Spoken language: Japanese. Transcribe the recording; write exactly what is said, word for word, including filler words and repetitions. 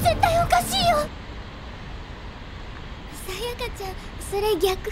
絶対おかしいよ。さやかちゃん、それ逆